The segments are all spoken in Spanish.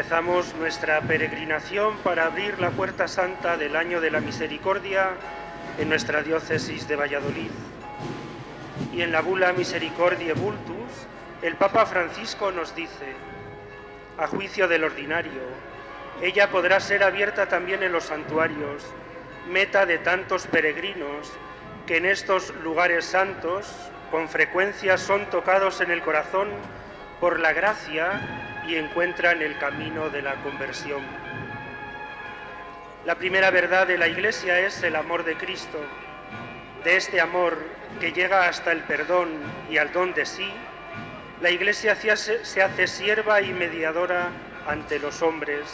Empezamos nuestra peregrinación para abrir la Puerta Santa del Año de la Misericordia en nuestra diócesis de Valladolid. Y en la bula Misericordiae Vultus, el Papa Francisco nos dice, a juicio del ordinario, ella podrá ser abierta también en los santuarios, meta de tantos peregrinos que en estos lugares santos con frecuencia son tocados en el corazón por la gracia y encuentran el camino de la conversión. La primera verdad de la Iglesia es el amor de Cristo. De este amor que llega hasta el perdón y al don de sí, la Iglesia se hace sierva y mediadora ante los hombres.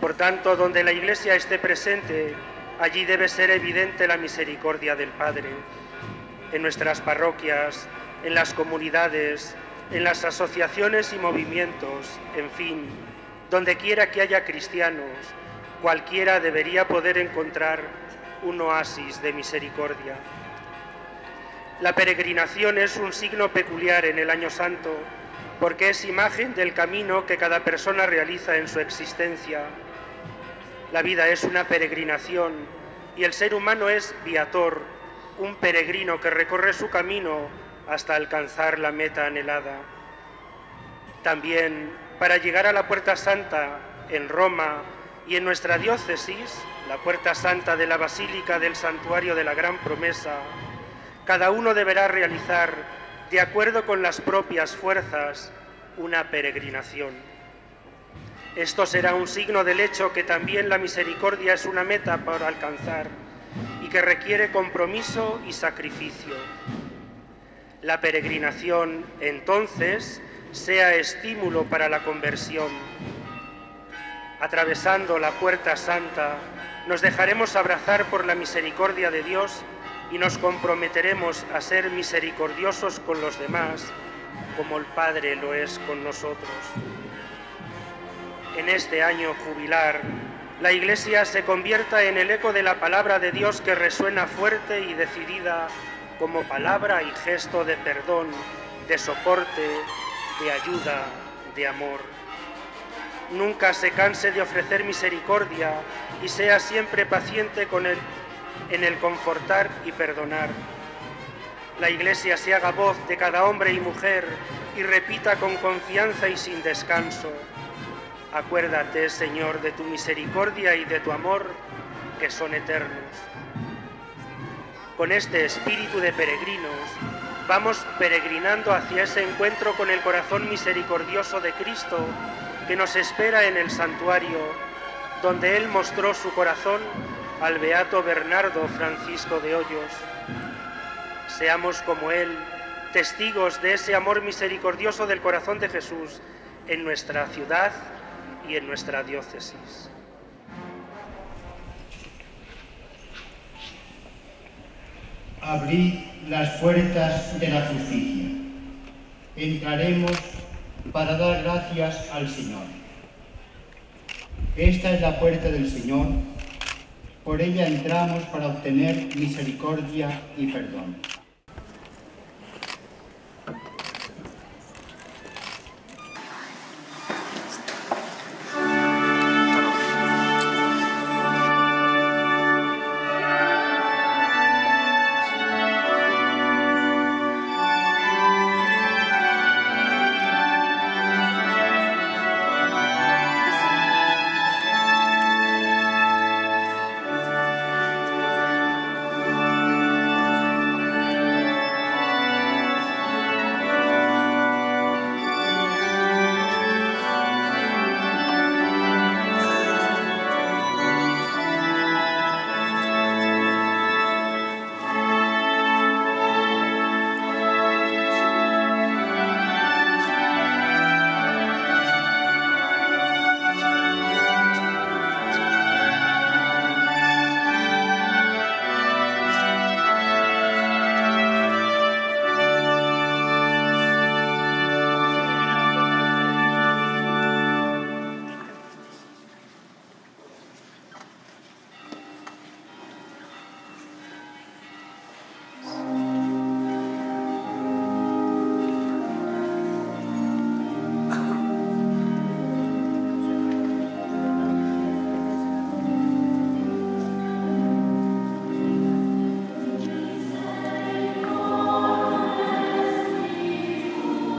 Por tanto, donde la Iglesia esté presente, allí debe ser evidente la misericordia del Padre. En nuestras parroquias, en las comunidades, en las asociaciones y movimientos, en fin, donde quiera que haya cristianos, cualquiera debería poder encontrar un oasis de misericordia. La peregrinación es un signo peculiar en el Año Santo, porque es imagen del camino que cada persona realiza en su existencia. La vida es una peregrinación y el ser humano es viator, un peregrino que recorre su camino hasta alcanzar la meta anhelada. También, para llegar a la Puerta Santa en Roma y en nuestra diócesis, la Puerta Santa de la Basílica del Santuario de la Gran Promesa, cada uno deberá realizar, de acuerdo con las propias fuerzas, una peregrinación. Esto será un signo del hecho que también la misericordia es una meta para alcanzar y que requiere compromiso y sacrificio. La peregrinación, entonces, sea estímulo para la conversión. Atravesando la Puerta Santa, nos dejaremos abrazar por la misericordia de Dios y nos comprometeremos a ser misericordiosos con los demás, como el Padre lo es con nosotros. En este año jubilar, la Iglesia se convierta en el eco de la palabra de Dios que resuena fuerte y decidida como palabra y gesto de perdón, de soporte, de ayuda, de amor. Nunca se canse de ofrecer misericordia y sea siempre paciente con él en el confortar y perdonar. La Iglesia se haga voz de cada hombre y mujer y repita con confianza y sin descanso: acuérdate, Señor, de tu misericordia y de tu amor, que son eternos. Con este espíritu de peregrinos, vamos peregrinando hacia ese encuentro con el corazón misericordioso de Cristo, que nos espera en el santuario, donde Él mostró su corazón al beato Bernardo Francisco de Hoyos. Seamos como él, testigos de ese amor misericordioso del corazón de Jesús en nuestra ciudad y en nuestra diócesis. Abrid las puertas de la justicia. Entraremos para dar gracias al Señor. Esta es la puerta del Señor. Por ella entramos para obtener misericordia y perdón.